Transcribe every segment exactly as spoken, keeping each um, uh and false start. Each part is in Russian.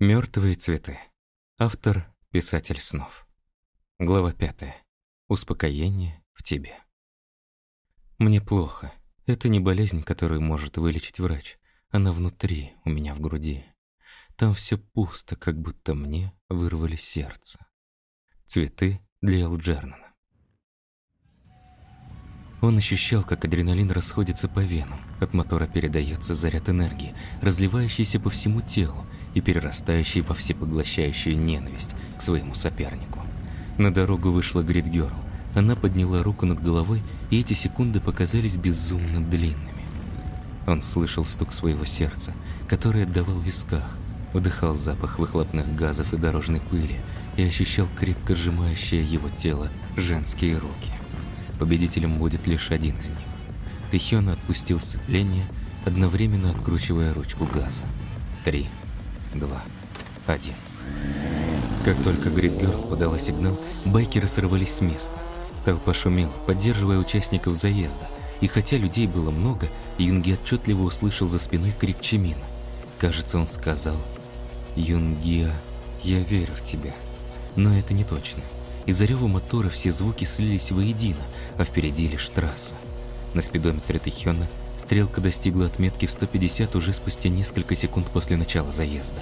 Мертвые цветы. Автор – писатель снов. Глава пятая. Успокоение в тебе. Мне плохо. Это не болезнь, которую может вылечить врач. Она внутри, у меня в груди. Там все пусто, как будто мне вырвали сердце. Цветы для Элджернана. Он ощущал, как адреналин расходится по венам. От мотора передается заряд энергии, разливающийся по всему телу, и перерастающий во всепоглощающую ненависть к своему сопернику. На дорогу вышла Грид-гёрл. Она подняла руку над головой, и эти секунды показались безумно длинными. Он слышал стук своего сердца, который отдавал в висках, вдыхал запах выхлопных газов и дорожной пыли и ощущал крепко сжимающее его тело женские руки. Победителем будет лишь один из них. Тэхён отпустил сцепление, одновременно откручивая ручку газа. Три. Два. Один. Как только Грид-гёрл подала сигнал, байкеры сорвались с места. Толпа шумела, поддерживая участников заезда. И хотя людей было много, Юнги отчетливо услышал за спиной крик Чимина. Кажется, он сказал: «Юнги, я верю в тебя». Но это не точно. Из-за рева мотора все звуки слились воедино, а впереди лишь трасса. На спидометре Тэхёна стрелка достигла отметки в сто пятьдесят уже спустя несколько секунд после начала заезда.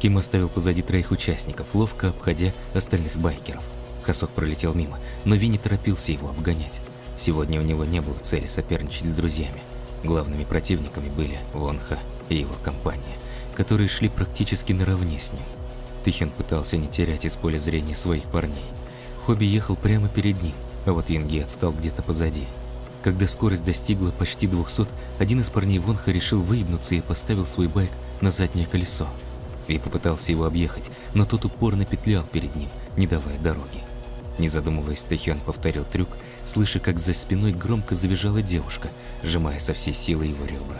Ким оставил позади троих участников, ловко обходя остальных байкеров. Хосок пролетел мимо, но Ви не торопился его обгонять. Сегодня у него не было цели соперничать с друзьями. Главными противниками были Вонхо и его компания, которые шли практически наравне с ним. Тэхён пытался не терять из поля зрения своих парней. Хобби ехал прямо перед ним, а вот Янги отстал где-то позади. Когда скорость достигла почти двухсот, один из парней Вонхо решил выебнуться и поставил свой байк на заднее колесо. Ви попытался его объехать, но тот упорно петлял перед ним, не давая дороги. Не задумываясь, Тэхён повторил трюк, слыша, как за спиной громко завизжала девушка, сжимая со всей силы его ребра.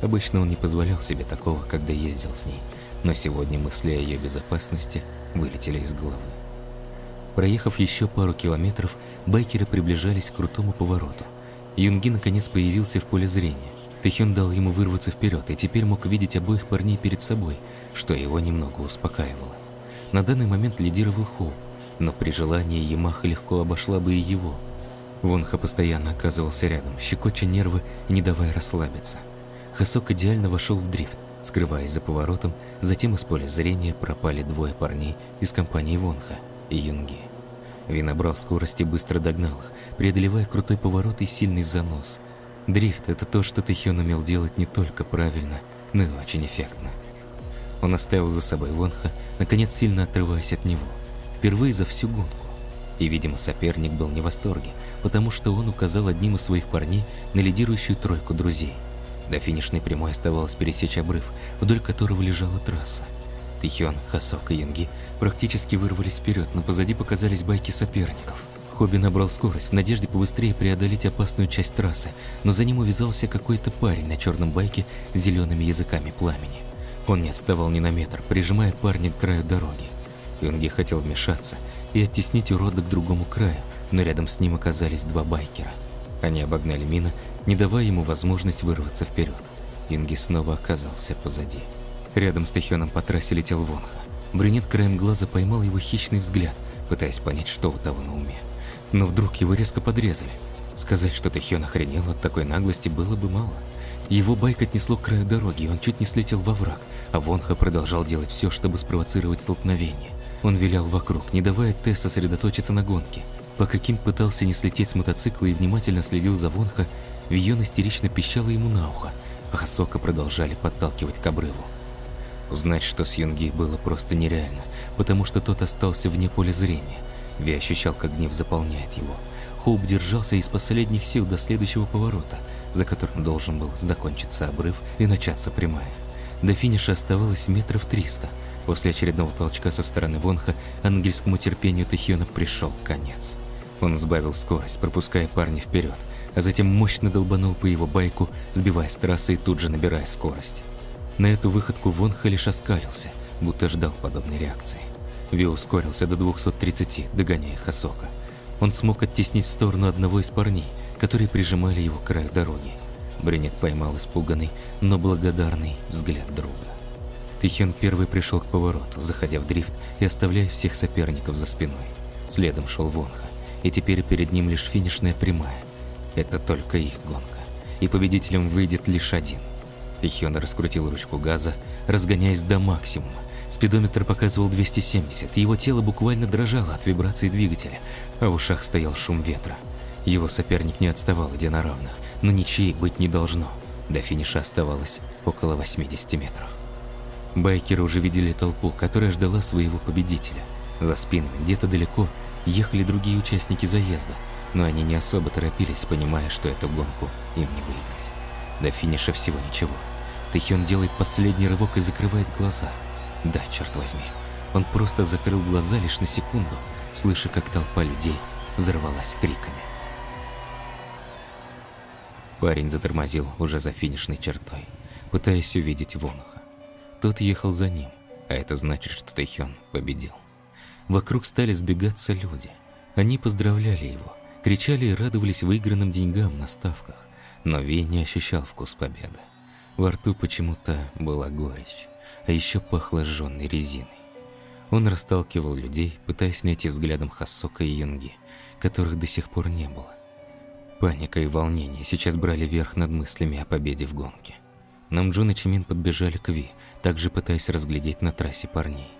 Обычно он не позволял себе такого, когда ездил с ней, но сегодня мысли о ее безопасности вылетели из головы. Проехав еще пару километров, байкеры приближались к крутому повороту. Юнги наконец появился в поле зрения. Тэхён дал ему вырваться вперед и теперь мог видеть обоих парней перед собой, что его немного успокаивало. На данный момент лидировал Хоу, но при желании Ямаха легко обошла бы и его. Вонхо постоянно оказывался рядом, щекоча нервы и не давая расслабиться. Хосок идеально вошел в дрифт, скрываясь за поворотом, затем из поля зрения пропали двое парней из компании Вонхо и Юнги. Ви набрал скорость и быстро догнал их, преодолевая крутой поворот и сильный занос. Дрифт – это то, что Тэхён умел делать не только правильно, но и очень эффектно. Он оставил за собой Вонхо, наконец сильно отрываясь от него. Впервые за всю гонку. И, видимо, соперник был не в восторге, потому что он указал одним из своих парней на лидирующую тройку друзей. До финишной прямой оставалось пересечь обрыв, вдоль которого лежала трасса. Тэхён, Хосок и Инги практически вырвались вперед, но позади показались байки соперников. Хобби набрал скорость в надежде побыстрее преодолеть опасную часть трассы, но за ним увязался какой-то парень на черном байке с зелеными языками пламени. Он не отставал ни на метр, прижимая парня к краю дороги. Юнги хотел вмешаться и оттеснить урода к другому краю, но рядом с ним оказались два байкера. Они обогнали Мина, не давая ему возможность вырваться вперед. Юнги снова оказался позади. Рядом с Тэхёном по трассе летел Вонхо. Брюнет краем глаза поймал его хищный взгляд, пытаясь понять, что у того на уме. Но вдруг его резко подрезали. Сказать, что Тэхён охренел от такой наглости, было бы мало. Его байк отнесло к краю дороги, и он чуть не слетел во враг, а Вонхо продолжал делать все, чтобы спровоцировать столкновение. Он вилял вокруг, не давая Тэ сосредоточиться на гонке. Пока Ким пытался не слететь с мотоцикла и внимательно следил за Вонхо, Вион истерично пищала ему на ухо, а Хосока продолжали подталкивать к обрыву. Узнать, что с Юнги, было просто нереально, потому что тот остался вне поля зрения. Ви ощущал, как гнев заполняет его. Хоуп держался из последних сил до следующего поворота, за которым должен был закончиться обрыв и начаться прямая. До финиша оставалось метров триста. После очередного толчка со стороны Вонхо ангельскому терпению Тэхёна пришел конец. Он сбавил скорость, пропуская парня вперед, а затем мощно долбанул по его байку, сбивая с трассы и тут же набирая скорость. На эту выходку Вонхо лишь оскалился, будто ждал подобной реакции. Ви ускорился до двухсот тридцати, догоняя Хосока. Он смог оттеснить в сторону одного из парней, которые прижимали его к краю дороги. Брюнет поймал испуганный, но благодарный взгляд друга. Тэхён первый пришел к повороту, заходя в дрифт и оставляя всех соперников за спиной. Следом шел Вонхо, и теперь перед ним лишь финишная прямая. Это только их гонка, и победителем выйдет лишь один. Тэхён раскрутил ручку газа, разгоняясь до максимума. Спидометр показывал двести семьдесят, и его тело буквально дрожало от вибрации двигателя, а в ушах стоял шум ветра. Его соперник не отставал, идя на равных, но ничьей быть не должно. До финиша оставалось около восьмидесяти метров. Байкеры уже видели толпу, которая ждала своего победителя. За спинами, где-то далеко, ехали другие участники заезда, но они не особо торопились, понимая, что эту гонку им не выиграть. До финиша всего ничего. Тэхён делает последний рывок и закрывает глаза. Да, черт возьми, он просто закрыл глаза лишь на секунду, слыша, как толпа людей взорвалась криками. Парень затормозил уже за финишной чертой, пытаясь увидеть Вонха. Тот ехал за ним, а это значит, что Тэхён победил. Вокруг стали сбегаться люди. Они поздравляли его, кричали и радовались выигранным деньгам на ставках. Но Ви не ощущал вкус победы. Во рту почему-то была горечь, а еще пахло жженой резиной. Он расталкивал людей, пытаясь найти взглядом Хосока и Юнги, которых до сих пор не было. Паника и волнение сейчас брали верх над мыслями о победе в гонке. Намджун и Чимин подбежали к Ви, также пытаясь разглядеть на трассе парней.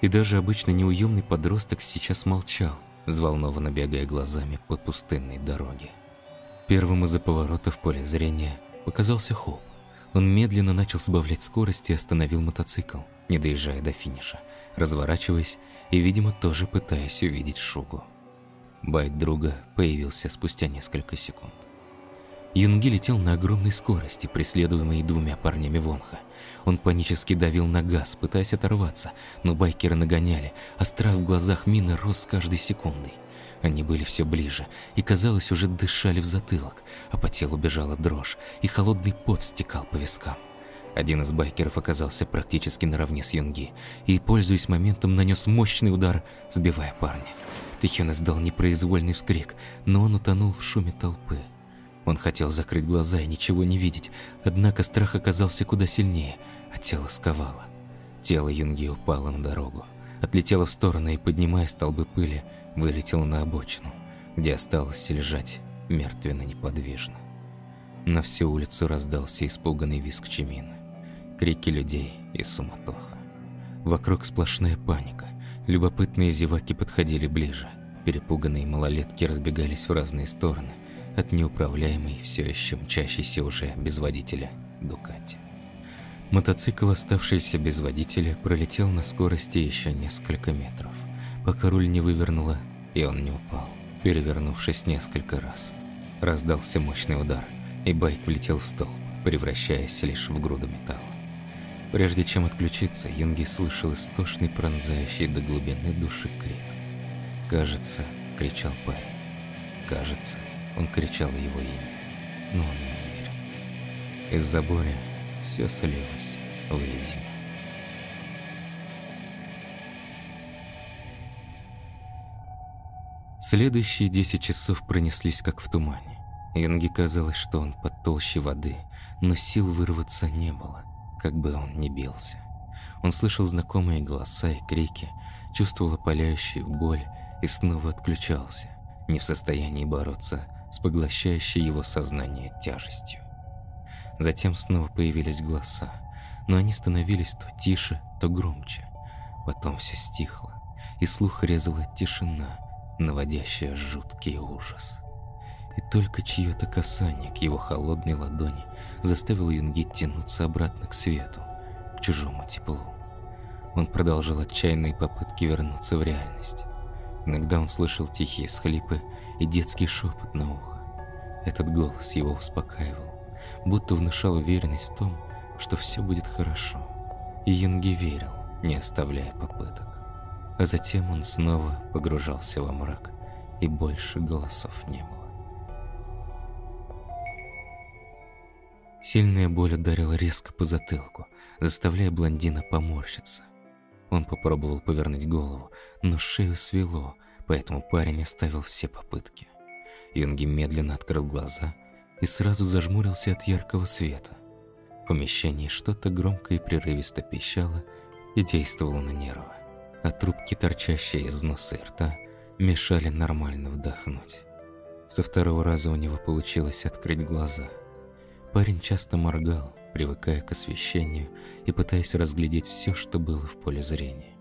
И даже обычно неуемный подросток сейчас молчал, взволнованно бегая глазами по пустынной дороге. Первым из-за поворота в поле зрения показался Хоп. Он медленно начал сбавлять скорость и остановил мотоцикл, не доезжая до финиша, разворачиваясь и, видимо, тоже пытаясь увидеть Шугу. Байк друга появился спустя несколько секунд. Юнги летел на огромной скорости, преследуемый двумя парнями Вонха. Он панически давил на газ, пытаясь оторваться, но байкеры нагоняли, а страх в глазах Мина рос с каждой секундой. Они были все ближе и, казалось, уже дышали в затылок, а по телу бежала дрожь, и холодный пот стекал по вискам. Один из байкеров оказался практически наравне с Юнги и, пользуясь моментом, нанес мощный удар, сбивая парня. Тэхён издал непроизвольный вскрик, но он утонул в шуме толпы. Он хотел закрыть глаза и ничего не видеть, однако страх оказался куда сильнее, а тело сковало. Тело Юнги упало на дорогу, отлетело в сторону и, поднимая столбы пыли, вылетела на обочину, где осталось лежать мертвенно-неподвижно. На всю улицу раздался испуганный визг Чимина, крики людей и суматоха. Вокруг сплошная паника, любопытные зеваки подходили ближе, перепуганные малолетки разбегались в разные стороны от неуправляемой, все еще мчащейся уже без водителя Дукати. Мотоцикл, оставшийся без водителя, пролетел на скорости еще несколько метров, пока руль не вывернула, и он не упал, перевернувшись несколько раз. Раздался мощный удар, и байк влетел в столб, превращаясь лишь в груду металла. Прежде чем отключиться, Юнги слышал истошный, пронзающий до глубины души крик. «Кажется», — кричал парень. «Кажется», — он кричал его имя, но он не уверен. Из-за боли все слилось воедино. Следующие десять часов пронеслись как в тумане. Янги казалось, что он под толщей воды, но сил вырваться не было, как бы он ни бился. Он слышал знакомые голоса и крики, чувствовал опаляющую боль и снова отключался, не в состоянии бороться с поглощающей его сознание тяжестью. Затем снова появились голоса, но они становились то тише, то громче. Потом все стихло, и слух резала тишина, наводящая жуткий ужас. И только чье-то касание к его холодной ладони заставило Юнги тянуться обратно к свету, к чужому теплу. Он продолжил отчаянные попытки вернуться в реальность. Иногда он слышал тихие всхлипы и детский шепот на ухо. Этот голос его успокаивал, будто внушал уверенность в том, что все будет хорошо. И Юнги верил, не оставляя попыток. А затем он снова погружался во мрак, и больше голосов не было. Сильная боль ударила резко по затылку, заставляя блондина поморщиться. Он попробовал повернуть голову, но шею свело, поэтому парень оставил все попытки. Юнги медленно открыл глаза и сразу зажмурился от яркого света. В помещении что-то громко и прерывисто пищало и действовало на нервы, а трубки, торчащие из носа и рта, мешали нормально вдохнуть. Со второго раза у него получилось открыть глаза. Парень часто моргал, привыкая к освещению и пытаясь разглядеть все, что было в поле зрения.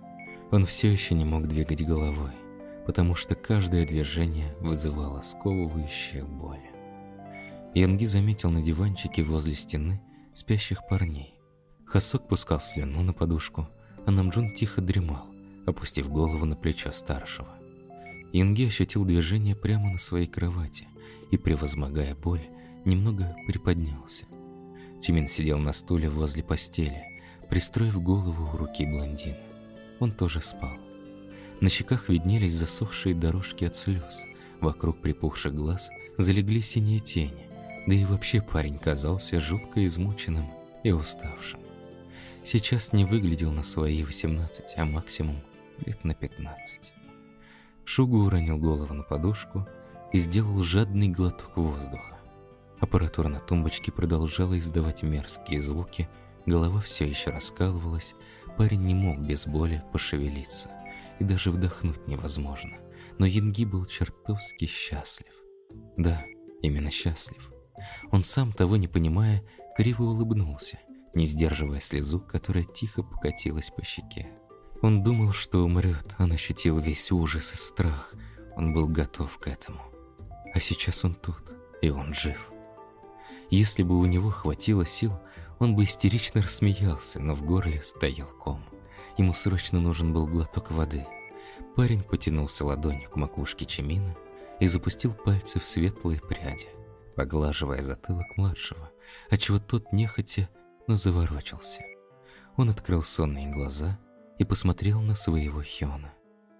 Он все еще не мог двигать головой, потому что каждое движение вызывало сковывающую боль. Янги заметил на диванчике возле стены спящих парней. Хосок пускал слюну на подушку, а Намджун тихо дремал, опустив голову на плечо старшего. Янги ощутил движение прямо на своей кровати и, превозмогая боль, немного приподнялся. Чимин сидел на стуле возле постели, пристроив голову у руки блондина. Он тоже спал. На щеках виднелись засохшие дорожки от слез, вокруг припухших глаз залегли синие тени, да и вообще парень казался жутко измученным и уставшим. Сейчас не выглядел на свои восемнадцать, а максимум лет на пятнадцать. Шугу уронил голову на подушку и сделал жадный глоток воздуха. Аппаратура на тумбочке продолжала издавать мерзкие звуки, голова все еще раскалывалась, парень не мог без боли пошевелиться, и даже вдохнуть невозможно. Но Янги был чертовски счастлив. Да, именно счастлив. Он сам, того не понимая, криво улыбнулся, не сдерживая слезу, которая тихо покатилась по щеке. Он думал, что умрет, он ощутил весь ужас и страх, он был готов к этому. А сейчас он тут, и он жив. Если бы у него хватило сил, он бы истерично рассмеялся, но в горле стоял ком. Ему срочно нужен был глоток воды. Парень потянулся ладонью к макушке Чимина и запустил пальцы в светлые пряди, поглаживая затылок младшего, отчего тот нехотя, но заворочился. Он открыл сонные глаза и посмотрел на своего Хёна.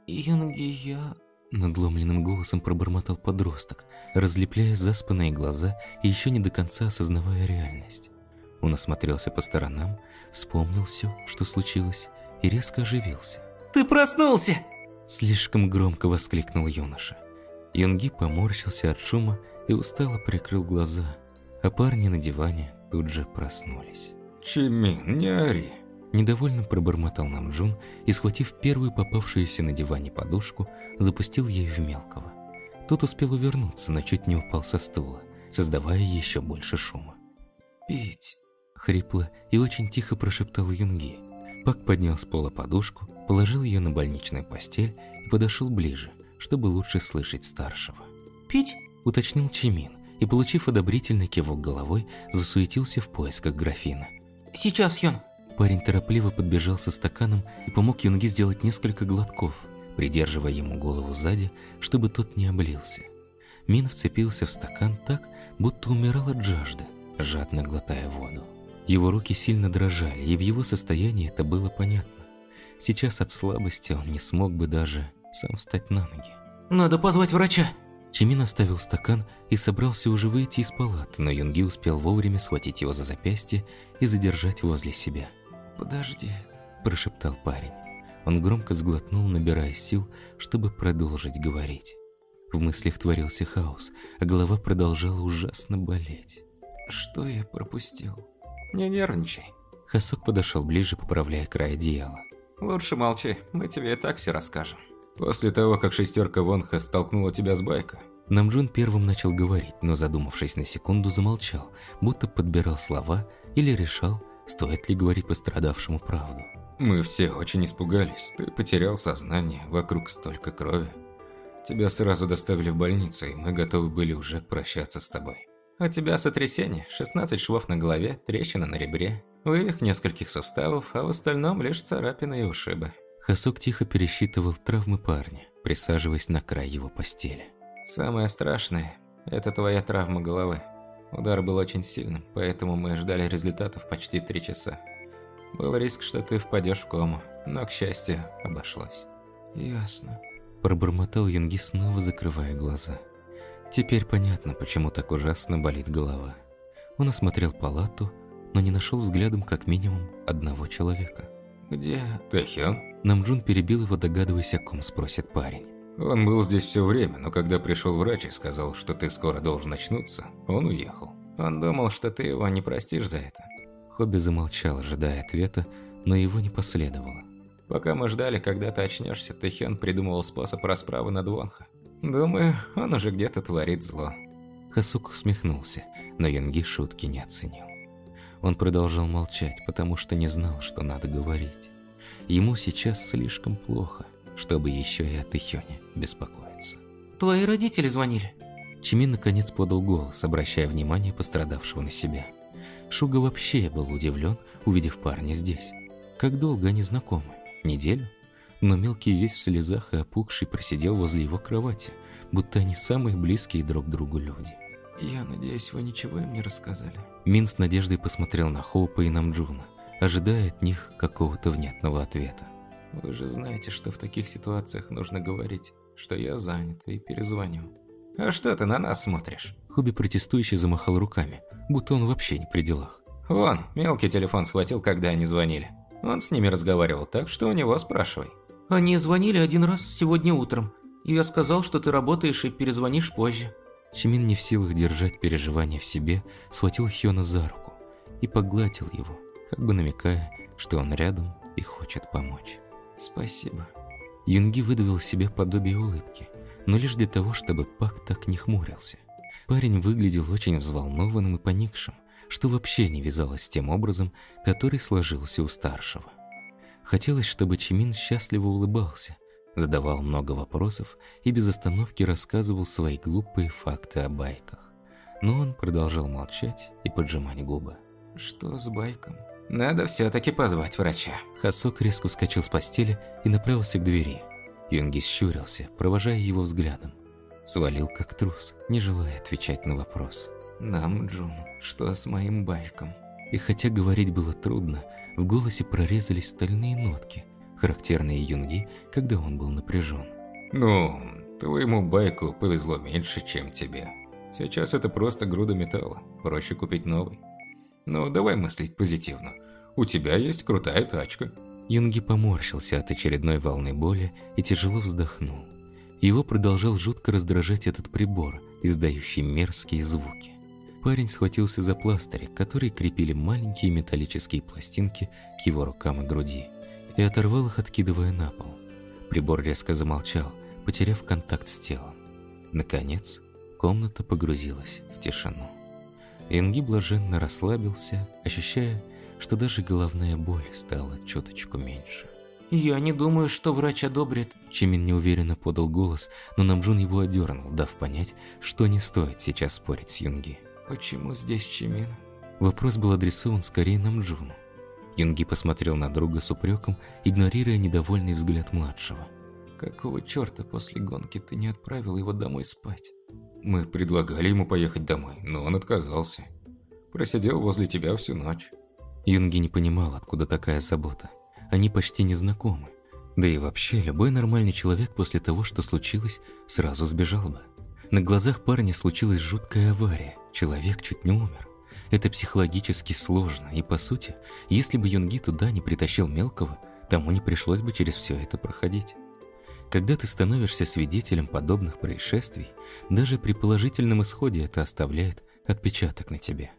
«Юнги, я...» надломленным голосом пробормотал подросток, разлепляя заспанные глаза и еще не до конца осознавая реальность. Он осмотрелся по сторонам, вспомнил все, что случилось, и резко оживился. «Ты проснулся!» слишком громко воскликнул юноша. Юнги поморщился от шума и устало прикрыл глаза, а парни на диване тут же проснулись. «Чимин, не ори!» недовольно пробормотал Намджун и, схватив первую попавшуюся на диване подушку, запустил ей в мелкого. Тот успел увернуться, но чуть не упал со стула, создавая еще больше шума. «Пить!» хрипло и очень тихо прошептал Юнги. Пак поднял с пола подушку, положил ее на больничную постель и подошел ближе, чтобы лучше слышать старшего. «Пить?» уточнил Чимин и, получив одобрительный кивок головой, засуетился в поисках графина. «Сейчас, Юн!» Парень торопливо подбежал со стаканом и помог Юнги сделать несколько глотков, придерживая ему голову сзади, чтобы тот не облился. Мин вцепился в стакан так, будто умирал от жажды, жадно глотая воду. Его руки сильно дрожали, и в его состоянии это было понятно. Сейчас от слабости он не смог бы даже сам встать на ноги. «Надо позвать врача!» Чимин оставил стакан и собрался уже выйти из палаты, но Юнги успел вовремя схватить его за запястье и задержать возле себя. «Подожди», – прошептал парень. Он громко сглотнул, набирая сил, чтобы продолжить говорить. В мыслях творился хаос, а голова продолжала ужасно болеть. «Что я пропустил?» «Не нервничай». Хосок подошел ближе, поправляя край одеяла. «Лучше молчи, мы тебе и так все расскажем». «После того, как шестерка Вонхо столкнула тебя с байка». Намджун первым начал говорить, но, задумавшись на секунду, замолчал, будто подбирал слова или решал, стоит ли говорить пострадавшему правду. «Мы все очень испугались. Ты потерял сознание, вокруг столько крови. Тебя сразу доставили в больницу, и мы готовы были уже прощаться с тобой. У тебя сотрясение, шестнадцать швов на голове, трещина на ребре, вывих нескольких суставов, а в остальном лишь царапины и ушибы». Хосок тихо пересчитывал травмы парня, присаживаясь на край его постели. «Самое страшное – это твоя травма головы. Удар был очень сильным, поэтому мы ждали результатов почти три часа. Был риск, что ты впадешь в кому, но, к счастью, обошлось». «Ясно», – пробормотал Юнги, снова закрывая глаза. Теперь понятно, почему так ужасно болит голова. Он осмотрел палату, но не нашел взглядом как минимум одного человека. «Где Тэхён?» Намджун перебил его, догадываясь, о ком спросит парень. «Он был здесь все время, но когда пришел врач и сказал, что ты скоро должен очнуться, он уехал. Он думал, что ты его не простишь за это». Хобби замолчал, ожидая ответа, но его не последовало. Пока мы ждали, когда ты очнешься, Тэхён придумывал способ расправы над Вонхо. Думаю, он уже где-то творит зло. Хосок усмехнулся, но Янги шутки не оценил. Он продолжал молчать, потому что не знал, что надо говорить. Ему сейчас слишком плохо, чтобы еще и о Тэхёне беспокоиться. «Твои родители звонили?» Чимин наконец подал голос, обращая внимание пострадавшего на себя. Шуга вообще был удивлен, увидев парня здесь. Как долго они знакомы? Неделю? Но мелкий весь в слезах и опухший просидел возле его кровати, будто они самые близкие друг к другу люди. «Я надеюсь, вы ничего им не рассказали?» Мин с надеждой посмотрел на Хоупа и Намджуна, ожидая от них какого-то внятного ответа. «Вы же знаете, что в таких ситуациях нужно говорить, что я занят и перезвоню». «А что ты на нас смотришь?» Хуби протестующе замахал руками, будто он вообще не при делах. «Вон, мелкий телефон схватил, когда они звонили. Он с ними разговаривал, так что у него спрашивай». «Они звонили один раз сегодня утром, и я сказал, что ты работаешь и перезвонишь позже». Чимин, не в силах держать переживания в себе, схватил Хёна за руку и погладил его, как бы намекая, что он рядом и хочет помочь. «Спасибо». Юнги выдавил себе подобие улыбки, но лишь для того, чтобы Пак так не хмурился. Парень выглядел очень взволнованным и поникшим, что вообще не вязалось с тем образом, который сложился у старшего. Хотелось, чтобы Чимин счастливо улыбался, задавал много вопросов и без остановки рассказывал свои глупые факты о байках. Но он продолжал молчать и поджимать губы. «Что с байком?» «Надо все-таки позвать врача». Хосок резко вскочил с постели и направился к двери. Юнги щурился, провожая его взглядом. Свалил как трус, не желая отвечать на вопрос. «Намджун, что с моим байком?» И хотя говорить было трудно, в голосе прорезались стальные нотки, характерные Юнги, когда он был напряжен. «Ну, твоему байку повезло меньше, чем тебе. Сейчас это просто груда металла, проще купить новый. Ну, давай мыслить позитивно. У тебя есть крутая тачка». Янги поморщился от очередной волны боли и тяжело вздохнул. Его продолжал жутко раздражать этот прибор, издающий мерзкие звуки. Парень схватился за пластыри, которые крепили маленькие металлические пластинки к его рукам и груди, и оторвал их, откидывая на пол. Прибор резко замолчал, потеряв контакт с телом. Наконец, комната погрузилась в тишину. Инги блаженно расслабился, ощущая, что даже головная боль стала чуточку меньше. «Я не думаю, что врач одобрит». Чимин неуверенно подал голос, но Намджун его одернул, дав понять, что не стоит сейчас спорить с Юнги. «Почему здесь Чимин?» Вопрос был адресован скорее Намджуну. Юнги посмотрел на друга с упреком, игнорируя недовольный взгляд младшего. «Какого черта после гонки ты не отправил его домой спать?» «Мы предлагали ему поехать домой, но он отказался. Просидел возле тебя всю ночь». Юнги не понимал, откуда такая забота. Они почти не знакомы. Да и вообще, любой нормальный человек после того, что случилось, сразу сбежал бы. На глазах парня случилась жуткая авария. Человек чуть не умер. Это психологически сложно. И по сути, если бы Юнги туда не притащил мелкого, тому не пришлось бы через все это проходить. Когда ты становишься свидетелем подобных происшествий, даже при положительном исходе это оставляет отпечаток на тебе.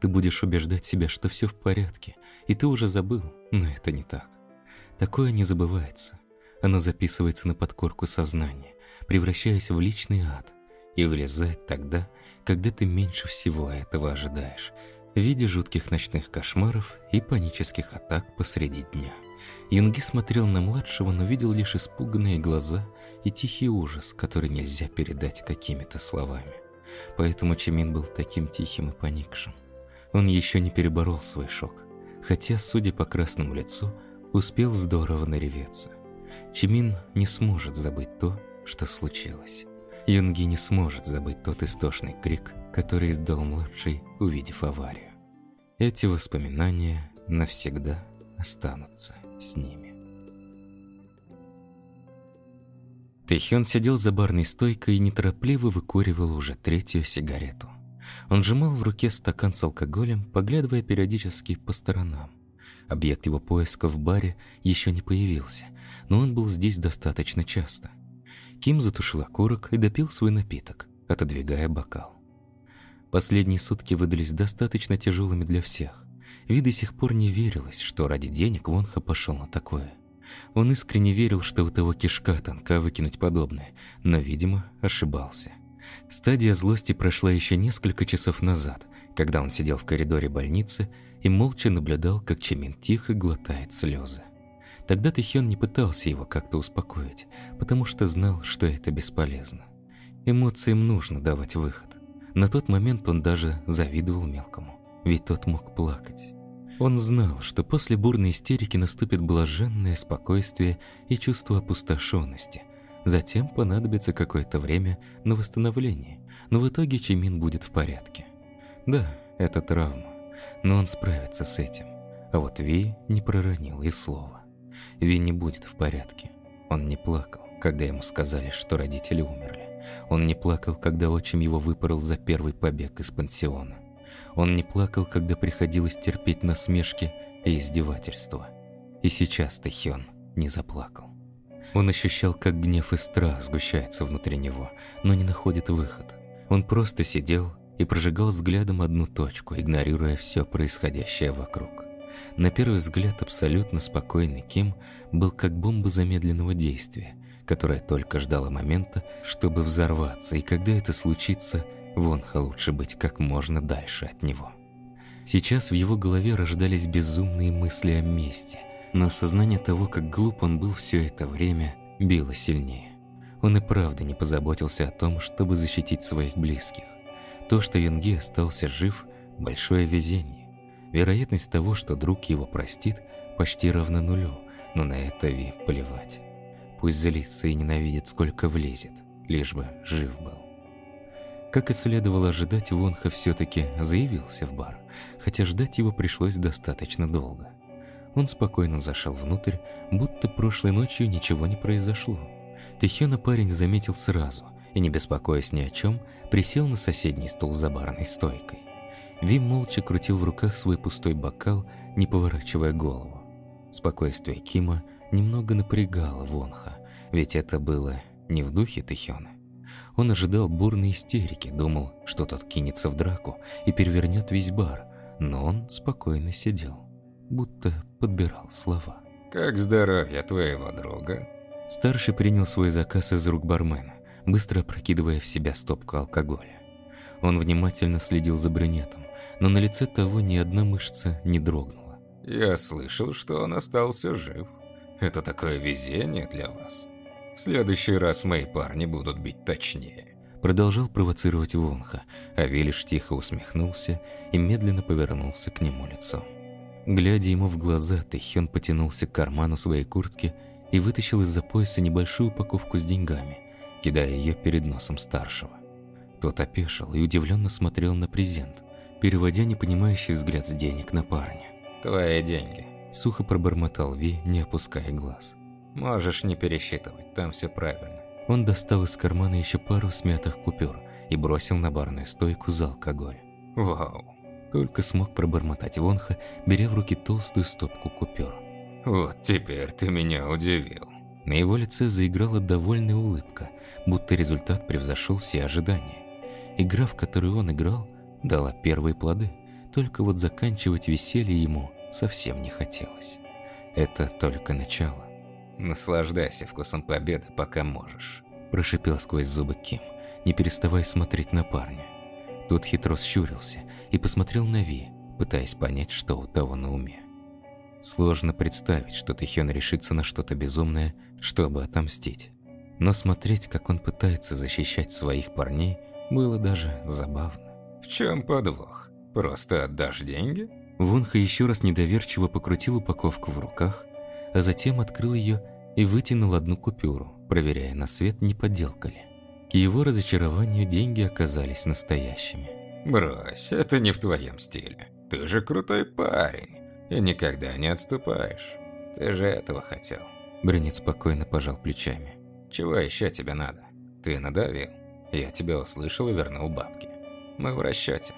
Ты будешь убеждать себя, что все в порядке, и ты уже забыл, но это не так. Такое не забывается. Оно записывается на подкорку сознания, превращаясь в личный ад, и вылезает тогда, когда ты меньше всего этого ожидаешь, в виде жутких ночных кошмаров и панических атак посреди дня. Юнги смотрел на младшего, но видел лишь испуганные глаза и тихий ужас, который нельзя передать какими-то словами. Поэтому Чимин был таким тихим и поникшим. Он еще не переборол свой шок, хотя, судя по красному лицу, успел здорово нареветься. Чимин не сможет забыть то, что случилось. Юнги не сможет забыть тот истошный крик, который издал младший, увидев аварию. Эти воспоминания навсегда останутся с ними. Тэхён сидел за барной стойкой и неторопливо выкуривал уже третью сигарету. Он сжимал в руке стакан с алкоголем, поглядывая периодически по сторонам. Объект его поиска в баре еще не появился, но он был здесь достаточно часто. Ким затушил окурок и допил свой напиток, отодвигая бокал. Последние сутки выдались достаточно тяжелыми для всех. Ви до сих пор не верилось, что ради денег Вонхо пошел на такое. Он искренне верил, что у того кишка тонка выкинуть подобное, но, видимо, ошибался. Стадия злости прошла еще несколько часов назад, когда он сидел в коридоре больницы и молча наблюдал, как Чимин тихо глотает слезы. Тогда Тэхён не пытался его как-то успокоить, потому что знал, что это бесполезно. Эмоциям нужно давать выход. На тот момент он даже завидовал мелкому, ведь тот мог плакать. Он знал, что после бурной истерики наступит блаженное спокойствие и чувство опустошенности. Затем понадобится какое-то время на восстановление, но в итоге Чимин будет в порядке. Да, это травма, но он справится с этим. А вот Ви не проронил и слова. Ви не будет в порядке. Он не плакал, когда ему сказали, что родители умерли. Он не плакал, когда отчим его выпорол за первый побег из пансиона. Он не плакал, когда приходилось терпеть насмешки и издевательства. И сейчас Тэхён не заплакал. Он ощущал, как гнев и страх сгущаются внутри него, но не находит выход. Он просто сидел и прожигал взглядом одну точку, игнорируя все происходящее вокруг. На первый взгляд абсолютно спокойный Ким был как бомба замедленного действия, которая только ждала момента, чтобы взорваться, и когда это случится, Вонхо лучше быть как можно дальше от него. Сейчас в его голове рождались безумные мысли о мести, но осознание того, как глуп он был все это время, било сильнее. Он и правда не позаботился о том, чтобы защитить своих близких. То, что Юнги остался жив – большое везение. Вероятность того, что друг его простит, почти равна нулю, но на это Ви плевать. Пусть злится и ненавидит, сколько влезет, лишь бы жив был. Как и следовало ожидать, Вонхо все-таки заявился в бар, хотя ждать его пришлось достаточно долго. Он спокойно зашел внутрь, будто прошлой ночью ничего не произошло. Тэхёна парень заметил сразу и, не беспокоясь ни о чем, присел на соседний стул за барной стойкой. Ви молча крутил в руках свой пустой бокал, не поворачивая голову. Спокойствие Кима немного напрягало Вонхо, ведь это было не в духе Тэхёна. Он ожидал бурной истерики, думал, что тот кинется в драку и перевернет весь бар, но он спокойно сидел, будто подбирал слова. «Как здоровье твоего друга?» Старший принял свой заказ из рук бармена, быстро опрокидывая в себя стопку алкоголя. Он внимательно следил за брюнетом, но на лице того ни одна мышца не дрогнула. «Я слышал, что он остался жив. Это такое везение для вас. В следующий раз мои парни будут бить точнее», — продолжал провоцировать Вонхо, а Ви лишь тихо усмехнулся и медленно повернулся к нему лицом. Глядя ему в глаза, Тэхён потянулся к карману своей куртки и вытащил из-за пояса небольшую упаковку с деньгами, кидая ее перед носом старшего. Тот опешил и удивленно смотрел на презент, переводя непонимающий взгляд с денег на парня. «Твои деньги», — сухо пробормотал Ви, не опуская глаз. «Можешь не пересчитывать, там все правильно». Он достал из кармана еще пару смятых купюр и бросил на барную стойку за алкоголь. «Вау!» — только смог пробормотать Вонхо, беря в руки толстую стопку купюр. «Вот теперь ты меня удивил». На его лице заиграла довольная улыбка, будто результат превзошел все ожидания. Игра, в которую он играл, дала первые плоды, только вот заканчивать веселье ему совсем не хотелось. Это только начало. «Наслаждайся вкусом победы, пока можешь», — прошипел сквозь зубы Ким, не переставая смотреть на парня. Тот хитро щурился и посмотрел на Ви, пытаясь понять, что у того на уме. Сложно представить, что Тэхён решится на что-то безумное, чтобы отомстить. Но смотреть, как он пытается защищать своих парней, было даже забавно. «В чем подвох? Просто отдашь деньги?» Вонхо еще раз недоверчиво покрутил упаковку в руках, а затем открыл ее и вытянул одну купюру, проверяя на свет, не подделка ли. К его разочарованию деньги оказались настоящими. «Брось, это не в твоем стиле. Ты же крутой парень и никогда не отступаешь. Ты же этого хотел». Брюнет спокойно пожал плечами. «Чего еще тебе надо? Ты надавил. Я тебя услышал и вернул бабки. Мы в расчете».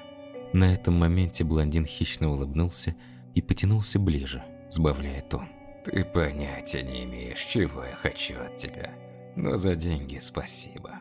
На этом моменте блондин хищно улыбнулся и потянулся ближе, сбавляя тон. «Ты понятия не имеешь, чего я хочу от тебя, но за деньги спасибо».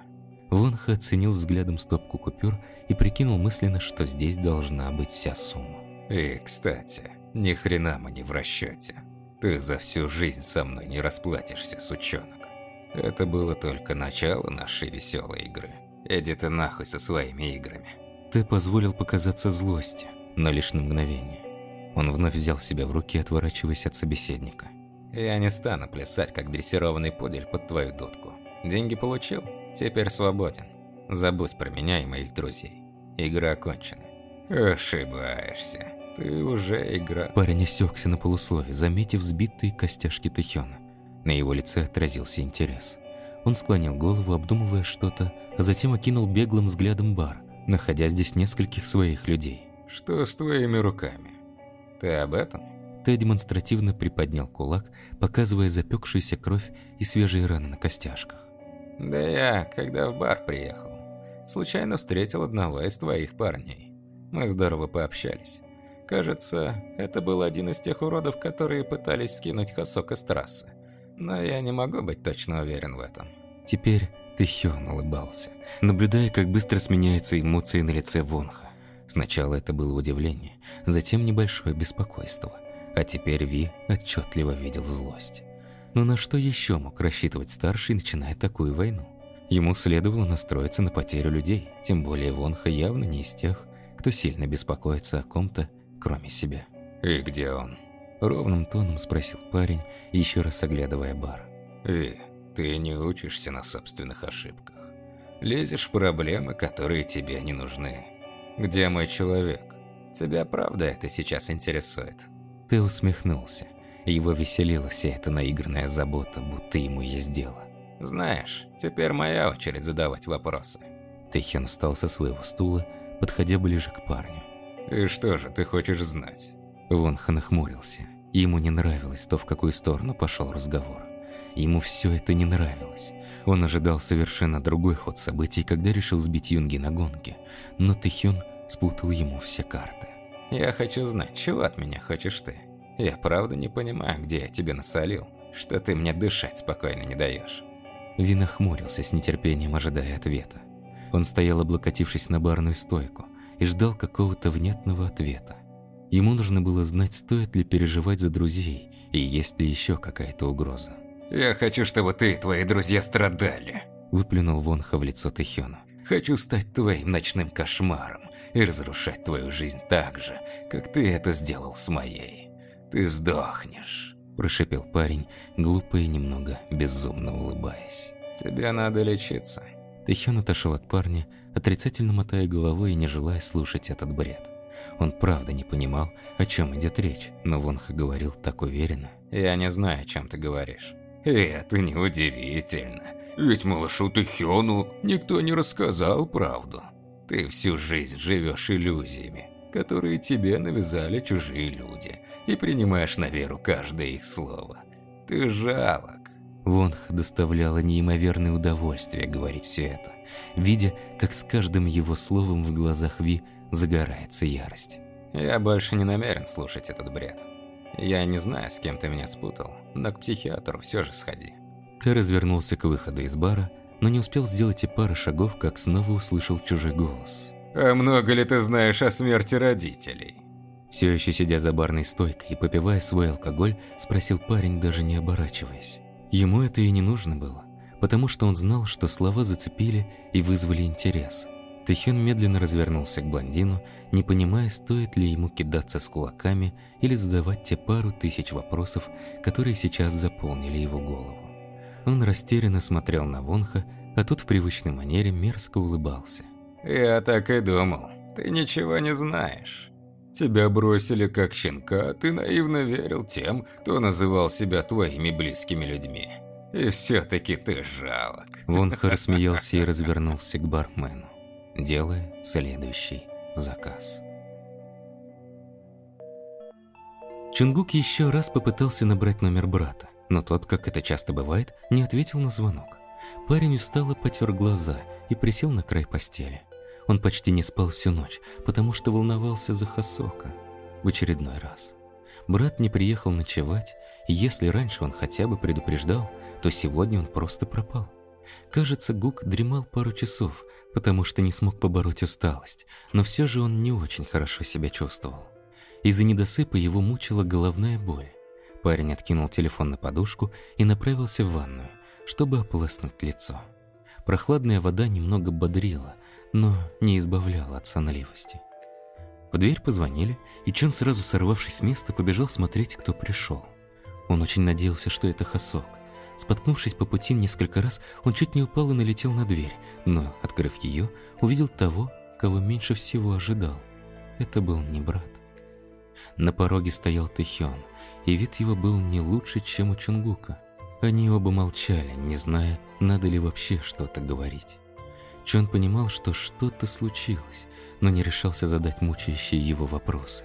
Вонхо оценил взглядом стопку купюр и прикинул мысленно, что здесь должна быть вся сумма. И, кстати, ни хрена мы не в расчете. Ты за всю жизнь со мной не расплатишься, сучонок. Это было только начало нашей веселой игры. Иди ты нахуй со своими играми. Ты позволил показаться злости, но лишь на мгновение. Он вновь взял себя в руки, отворачиваясь от собеседника. Я не стану плясать, как дрессированный пудель под твою дудку. Деньги получил? Теперь свободен. Забудь про меня и моих друзей. Игра окончена. Ошибаешься. Ты уже играл. Парень осёкся на полуслове, заметив сбитые костяшки Тэхёна. На его лице отразился интерес. Он склонил голову, обдумывая что-то, а затем окинул беглым взглядом бар, находя здесь нескольких своих людей. Что с твоими руками? Ты об этом? Тэ демонстративно приподнял кулак, показывая запекшуюся кровь и свежие раны на костяшках. Да я, когда в бар приехал, случайно встретил одного из твоих парней. Мы здорово пообщались. Кажется, это был один из тех уродов, которые пытались скинуть Хосок с трассы. Но я не могу быть точно уверен в этом. Теперь Тэхён улыбался, наблюдая, как быстро сменяются эмоции на лице Вонха. Сначала это было удивление, затем небольшое беспокойство. А теперь Ви отчетливо видел злость. Но на что еще мог рассчитывать старший, начиная такую войну? Ему следовало настроиться на потерю людей, тем более Вонха явно не из тех, кто сильно беспокоится о ком-то, кроме себя. «И где он?» – ровным тоном спросил парень, еще раз оглядывая бар. «Ви, ты не учишься на собственных ошибках. Лезешь в проблемы, которые тебе не нужны. Где мой человек? Тебя правда это сейчас интересует?» Тэ усмехнулся. Его веселила вся эта наигранная забота, будто ему есть дело. «Знаешь, теперь моя очередь задавать вопросы». Тэхён встал со своего стула, подходя ближе к парню. «И что же ты хочешь знать?» Вонха нахмурился. Ему не нравилось то, в какую сторону пошел разговор. Ему все это не нравилось. Он ожидал совершенно другой ход событий, когда решил сбить Юнги на гонке. Но Тэхён спутал ему все карты. «Я хочу знать, чего от меня хочешь ты? Я правда не понимаю, где я тебе насолил, что ты мне дышать спокойно не даешь». Ви нахмурился с нетерпением, ожидая ответа. Он стоял, облокотившись на барную стойку, и ждал какого-то внятного ответа. Ему нужно было знать, стоит ли переживать за друзей, и есть ли еще какая-то угроза. «Я хочу, чтобы ты и твои друзья страдали», – выплюнул Вонха в лицо Тэхёну. «Хочу стать твоим ночным кошмаром и разрушать твою жизнь так же, как ты это сделал с моей. Ты сдохнешь», – прошипел парень, глупо и немного безумно улыбаясь. «Тебе надо лечиться». Тэхён отошел от парня, отрицательно мотая головой и не желая слушать этот бред. Он правда не понимал, о чем идет речь, но Вонха говорил так уверенно. «Я не знаю, о чем ты говоришь». «Это неудивительно, ведь малышу Тэхёну никто не рассказал правду. Ты всю жизнь живешь иллюзиями, которые тебе навязали чужие люди, и принимаешь на веру каждое их слово. Ты жалок». Вонха доставляло неимоверное удовольствие говорить все это, видя, как с каждым его словом в глазах Ви загорается ярость. «Я больше не намерен слушать этот бред. Я не знаю, с кем ты меня спутал, но к психиатру все же сходи». Тэ развернулся к выходу из бара, но не успел сделать и пары шагов, как снова услышал чужой голос. «А много ли ты знаешь о смерти родителей?» Все еще сидя за барной стойкой и попивая свой алкоголь, спросил парень, даже не оборачиваясь. Ему это и не нужно было, потому что он знал, что слова зацепили и вызвали интерес. Тэхён медленно развернулся к блондину, не понимая, стоит ли ему кидаться с кулаками или задавать те пару тысяч вопросов, которые сейчас заполнили его голову. Он растерянно смотрел на Вонха, а тот в привычной манере мерзко улыбался. «Я так и думал, ты ничего не знаешь. Тебя бросили как щенка, ты наивно верил тем, кто называл себя твоими близкими людьми. И все-таки ты жалок». Вонха рассмеялся и развернулся к бармену, делая следующий заказ. Чонгук еще раз попытался набрать номер брата, но тот, как это часто бывает, не ответил на звонок. Парень устало потер глаза и присел на край постели. Он почти не спал всю ночь, потому что волновался за Хосока. В очередной раз. Брат не приехал ночевать, и если раньше он хотя бы предупреждал, то сегодня он просто пропал. Кажется, Гук дремал пару часов, потому что не смог побороть усталость, но все же он не очень хорошо себя чувствовал. Из-за недосыпа его мучила головная боль. Парень откинул телефон на подушку и направился в ванную, чтобы ополоснуть лицо. Прохладная вода немного бодрила, но не избавляла от сонливости. В дверь позвонили, и Чон, сразу сорвавшись с места, побежал смотреть, кто пришел. Он очень надеялся, что это Хосок. Споткнувшись по пути несколько раз, он чуть не упал и налетел на дверь, но, открыв ее, увидел того, кого меньше всего ожидал. Это был не брат. На пороге стоял Тэхён, и вид его был не лучше, чем у Чонгука. Они оба молчали, не зная, надо ли вообще что-то говорить. Чон понимал, что что-то случилось, но не решался задать мучающие его вопросы.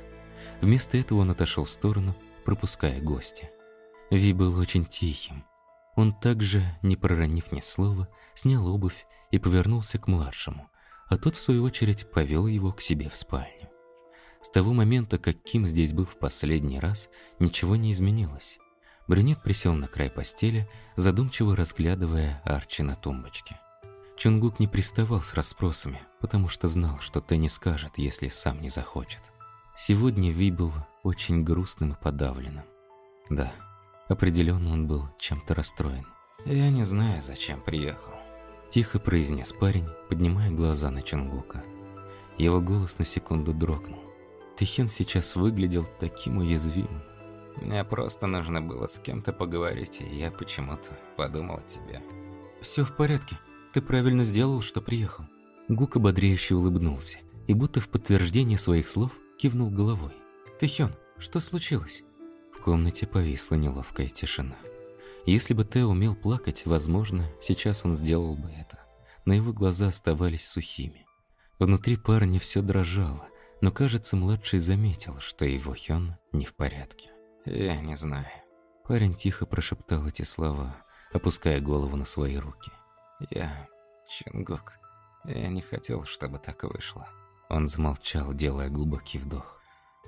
Вместо этого он отошел в сторону, пропуская гостя. Ви был очень тихим. Он также, не проронив ни слова, снял обувь и повернулся к младшему, а тот, в свою очередь, повел его к себе в спальню. С того момента, как Ким здесь был в последний раз, ничего не изменилось. Брюнет присел на край постели, задумчиво разглядывая Арчи на тумбочке. Чонгук не приставал с расспросами, потому что знал, что Тэ не скажет, если сам не захочет. Сегодня Ви был очень грустным и подавленным. Да, определенно он был чем-то расстроен. «Я не знаю, зачем приехал», — тихо произнес парень, поднимая глаза на Чонгука. Его голос на секунду дрогнул. Тэхён сейчас выглядел таким уязвимым. «Мне просто нужно было с кем-то поговорить, и я почему-то подумал о тебе». «Все в порядке. Ты правильно сделал, что приехал». Гук ободряюще улыбнулся и, будто в подтверждение своих слов, кивнул головой. «Тэхён, что случилось?» В комнате повисла неловкая тишина. Если бы Тэ умел плакать, возможно, сейчас он сделал бы это. Но его глаза оставались сухими. Внутри парня все дрожало, но, кажется, младший заметил, что его Хёна не в порядке. «Я не знаю». Парень тихо прошептал эти слова, опуская голову на свои руки. «Я... Чонгук. Я не хотел, чтобы так вышло». Он замолчал, делая глубокий вдох.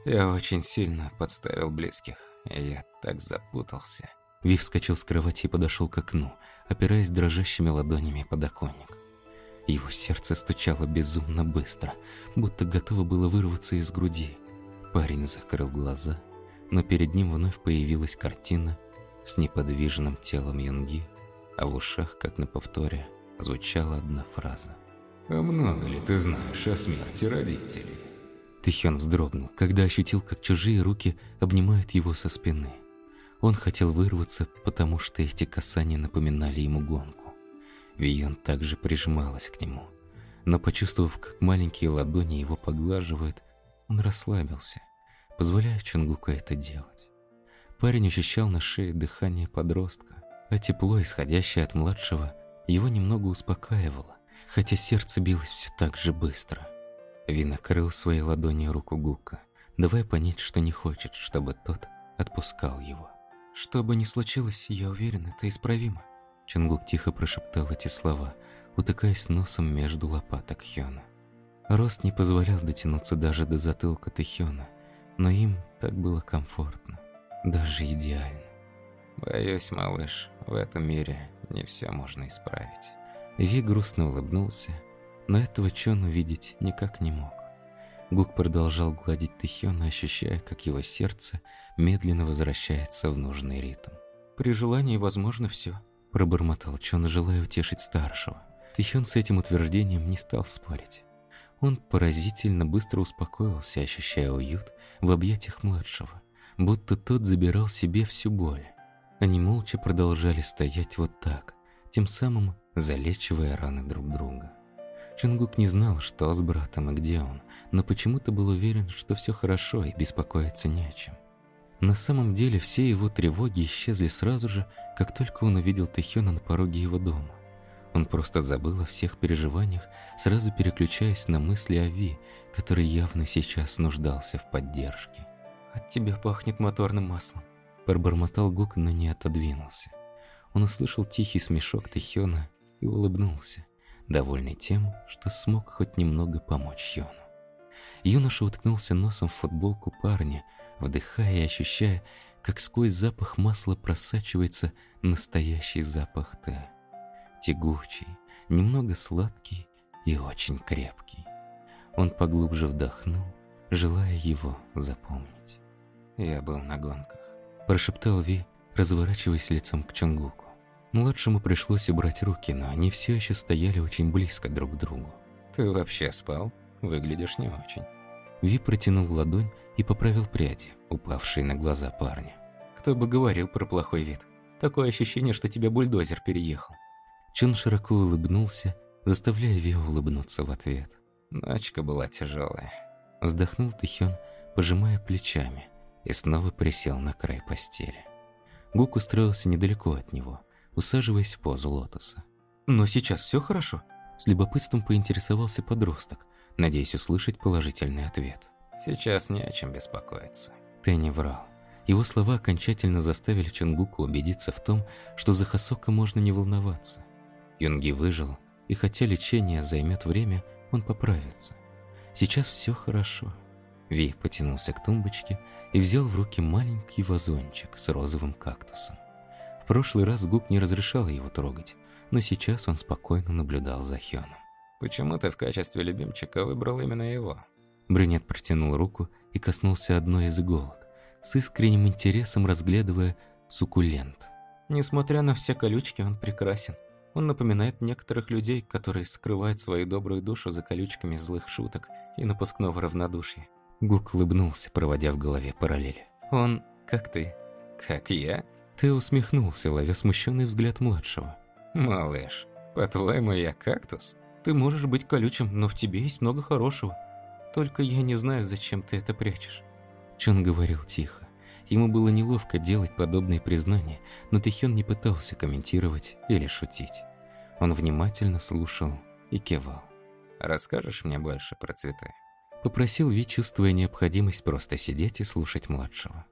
«Я очень сильно подставил близких. Я так запутался». Ви вскочил с кровати и подошел к окну, опираясь дрожащими ладонями подоконник. Его сердце стучало безумно быстро, будто готово было вырваться из груди. Парень закрыл глаза, но перед ним вновь появилась картина с неподвижным телом Юнги, а в ушах, как на повторе, звучала одна фраза. «А много ли ты знаешь о смерти родителей?» Тэхён вздрогнул, когда ощутил, как чужие руки обнимают его со спины. Он хотел вырваться, потому что эти касания напоминали ему гонку. Вион также прижималась к нему, но, почувствовав, как маленькие ладони его поглаживают, он расслабился, позволяя Чонгуку это делать. Парень ощущал на шее дыхание подростка, а тепло, исходящее от младшего, его немного успокаивало, хотя сердце билось все так же быстро. Ви накрыл своей ладонью руку Гука, давая понять, что не хочет, чтобы тот отпускал его. «Что бы ни случилось, я уверен, это исправимо», — Чонгук тихо прошептал эти слова, утыкаясь носом между лопаток Хёна. Рост не позволял дотянуться даже до затылка Тэхёна, но им так было комфортно, даже идеально. «Боюсь, малыш, в этом мире не все можно исправить». Ви грустно улыбнулся, но этого Чон увидеть никак не мог. Гук продолжал гладить Тэхёна, ощущая, как его сердце медленно возвращается в нужный ритм. «При желании возможно все», — пробормотал Чон, желая утешить старшего. Тэхён с этим утверждением не стал спорить. Он поразительно быстро успокоился, ощущая уют в объятиях младшего, будто тот забирал себе всю боль. Они молча продолжали стоять вот так, тем самым залечивая раны друг друга. Чонгук не знал, что с братом и где он, но почему-то был уверен, что все хорошо и беспокоиться не о чем. На самом деле все его тревоги исчезли сразу же, как только он увидел Тэхёна на пороге его дома. Он просто забыл о всех переживаниях, сразу переключаясь на мысли о Ви, который явно сейчас нуждался в поддержке. «От тебя пахнет моторным маслом», — пробормотал Гук, но не отодвинулся. Он услышал тихий смешок Тэхёна и улыбнулся, довольный тем, что смог хоть немного помочь Хёну. Юноша уткнулся носом в футболку парня, вдыхая и ощущая, как сквозь запах масла просачивается настоящий запах Тэ. Тягучий, немного сладкий и очень крепкий. Он поглубже вдохнул, желая его запомнить. «Я был на гонках», – прошептал Ви, разворачиваясь лицом к Чонгуку. Младшему пришлось убрать руки, но они все еще стояли очень близко друг к другу. «Ты вообще спал? Выглядишь не очень». Ви протянул ладонь и поправил пряди, упавшие на глаза парня. «Кто бы говорил про плохой вид? Такое ощущение, что тебя бульдозер переехал». Чон широко улыбнулся, заставляя Ви улыбнуться в ответ. «Ночка была тяжелая», – вздохнул Тэхён, пожимая плечами, и снова присел на край постели. Гук устроился недалеко от него, усаживаясь в позу лотоса. «Но сейчас все хорошо?» – с любопытством поинтересовался подросток, надеясь услышать положительный ответ. «Сейчас не о чем беспокоиться». Ты не врал. Его слова окончательно заставили Чонгука убедиться в том, что за Хосока можно не волноваться. Юнги выжил, и хотя лечение займет время, он поправится. Сейчас все хорошо. Ви потянулся к тумбочке и взял в руки маленький вазончик с розовым кактусом. В прошлый раз Гук не разрешал его трогать, но сейчас он спокойно наблюдал за Хёном. «Почему ты в качестве любимчика выбрал именно его?» Брюнет протянул руку и коснулся одной из иголок, с искренним интересом разглядывая суккулент. «Несмотря на все колючки, он прекрасен. Он напоминает некоторых людей, которые скрывают свою добрую душу за колючками злых шуток и напускного равнодушия». Гук улыбнулся, проводя в голове параллели. «Он как ты». «Как я?» Ты усмехнулся, ловя смущенный взгляд младшего. «Малыш, по-твоему, я кактус? Ты можешь быть колючим, но в тебе есть много хорошего. Только я не знаю, зачем ты это прячешь». Чон говорил тихо. Ему было неловко делать подобные признания, но Тэхён не пытался комментировать или шутить. Он внимательно слушал и кивал. «Расскажешь мне больше про цветы?» Попросил Ви, чувствуя необходимость просто сидеть и слушать младшего.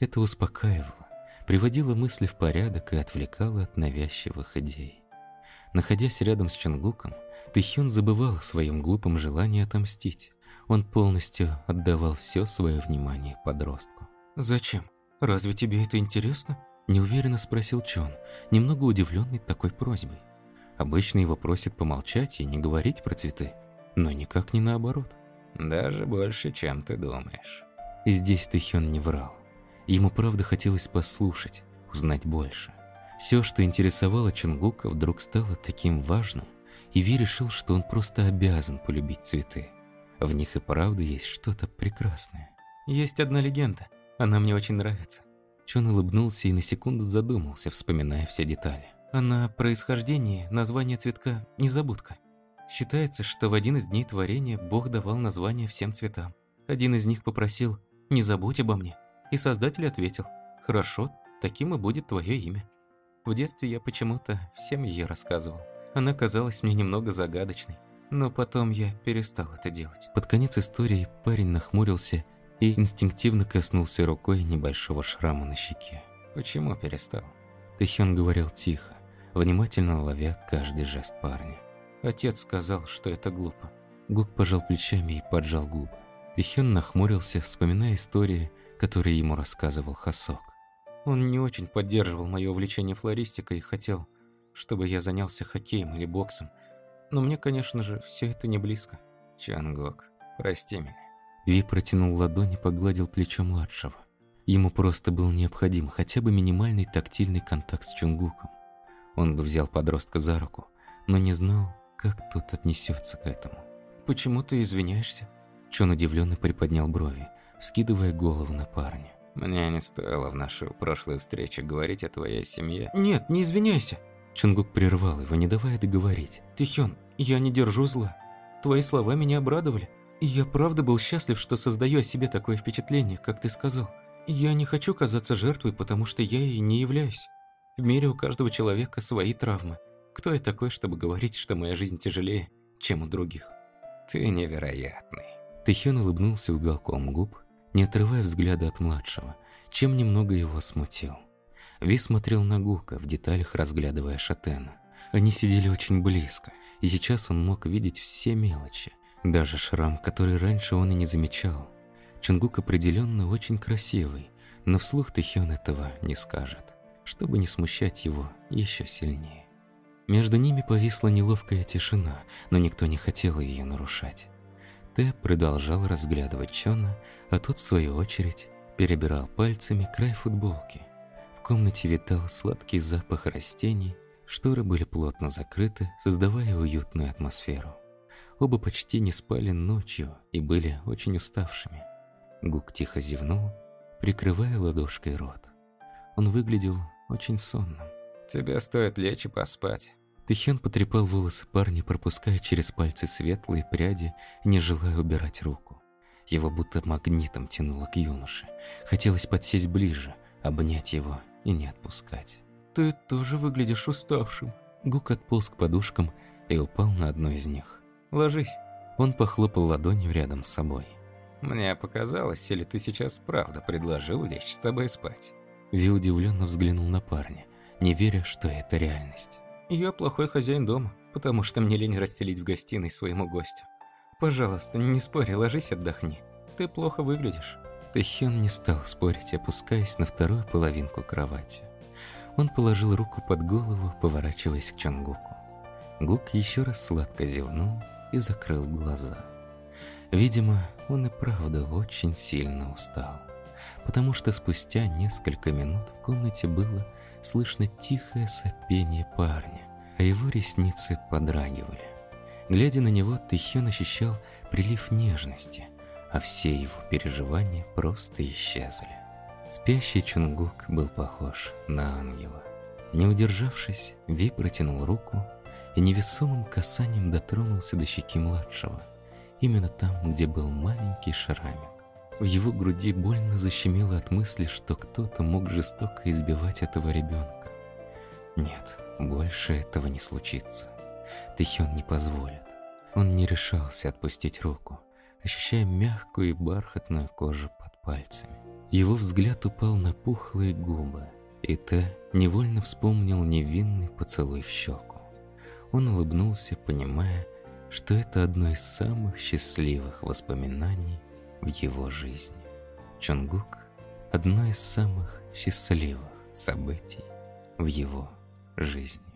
Это успокаивало, приводило мысли в порядок и отвлекало от навязчивых идей. Находясь рядом с Чонгуком, Тэхён забывал о своем глупом желании отомстить. Он полностью отдавал все свое внимание подростку. «Зачем? Разве тебе это интересно?» – неуверенно спросил Чон, немного удивленный такой просьбой. Обычно его просят помолчать и не говорить про цветы, но никак не наоборот. «Даже больше, чем ты думаешь». И здесь Тэхён не врал. Ему правда хотелось послушать, узнать больше. Все, что интересовало Чонгука, вдруг стало таким важным, и Ви решил, что он просто обязан полюбить цветы. В них и правда есть что-то прекрасное. «Есть одна легенда. Она мне очень нравится». Чон улыбнулся и на секунду задумался, вспоминая все детали. «Она о происхождении названия цветка незабудка. Считается, что в один из дней творения Бог давал название всем цветам. Один из них попросил «Не забудь обо мне», и Создатель ответил «Хорошо, таким и будет твое имя». В детстве я почему-то всем ее рассказывал. Она казалась мне немного загадочной, но потом я перестал это делать». Под конец истории парень нахмурился и инстинктивно коснулся рукой небольшого шрама на щеке. «Почему перестал?» Тэхён говорил тихо, внимательно ловя каждый жест парня. «Отец сказал, что это глупо». Гук пожал плечами и поджал губы. Тэхён нахмурился, вспоминая истории, которые ему рассказывал Хосок. «Он не очень поддерживал мое увлечение флористикой и хотел, чтобы я занялся хоккеем или боксом. Но мне, конечно же, все это не близко». «Чонгук, прости меня». Ви протянул ладонь и погладил плечо младшего. Ему просто был необходим хотя бы минимальный тактильный контакт с Чонгуком. Он бы взял подростка за руку, но не знал, как тот отнесется к этому. «Почему ты извиняешься?» Чон удивленно приподнял брови, вскидывая голову на парня. «Мне не стоило в нашу прошлую встречу говорить о твоей семье». «Нет, не извиняйся!» Чонгук прервал его, не давая договорить. «Тэхён, я не держу зла. Твои слова меня обрадовали. И я правда был счастлив, что создаю о себе такое впечатление, как ты сказал. Я не хочу казаться жертвой, потому что я и не являюсь. В мире у каждого человека свои травмы. Кто я такой, чтобы говорить, что моя жизнь тяжелее, чем у других?» «Ты невероятный». Тэхён улыбнулся уголком губ, не отрывая взгляда от младшего, чем немного его смутил. Ви смотрел на Гука, в деталях разглядывая Шатена. Они сидели очень близко, и сейчас он мог видеть все мелочи. Даже шрам, который раньше он и не замечал. Чонгук определенно очень красивый, но вслух Тэхён этого не скажет, чтобы не смущать его еще сильнее. Между ними повисла неловкая тишина, но никто не хотел ее нарушать. Тэ продолжал разглядывать Чона, а тот, в свою очередь, перебирал пальцами край футболки. В комнате витал сладкий запах растений, шторы были плотно закрыты, создавая уютную атмосферу. Оба почти не спали ночью и были очень уставшими. Гук тихо зевнул, прикрывая ладошкой рот. Он выглядел очень сонным. «Тебе стоит лечь и поспать». Тэхён потрепал волосы парня, пропуская через пальцы светлые пряди, не желая убирать руку. Его будто магнитом тянуло к юноше. Хотелось подсесть ближе, обнять его и не отпускать. «Ты тоже выглядишь уставшим». Гук отполз к подушкам и упал на одну из них. «Ложись». Он похлопал ладонью рядом с собой. «Мне показалось, или ты сейчас правда предложил лечь с тобой спать?» Ви удивленно взглянул на парня, не веря, что это реальность. «Я плохой хозяин дома, потому что мне лень расстелить в гостиной своему гостю. Пожалуйста, не спори, ложись, отдохни. Ты плохо выглядишь». Тэхён не стал спорить, опускаясь на вторую половинку кровати. Он положил руку под голову, поворачиваясь к Чонгуку. Гук еще раз сладко зевнул и закрыл глаза. Видимо, он и правда очень сильно устал, потому что спустя несколько минут в комнате было слышно тихое сопение парня, а его ресницы подрагивали. Глядя на него, Тэхён ощущал прилив нежности, а все его переживания просто исчезли. Спящий Чонгук был похож на ангела. Не удержавшись, Ви протянул руку и невесомым касанием дотронулся до щеки младшего, именно там, где был маленький шрамик. В его груди больно защемило от мысли, что кто-то мог жестоко избивать этого ребенка. Нет, больше этого не случится. Тэхён не позволит. Он не решался отпустить руку, ощущая мягкую и бархатную кожу под пальцами. Его взгляд упал на пухлые губы, и Тэ невольно вспомнил невинный поцелуй в щеку. Он улыбнулся, понимая, что это одно из самых счастливых воспоминаний в его жизни. Чонгук – одно из самых счастливых событий в его жизни.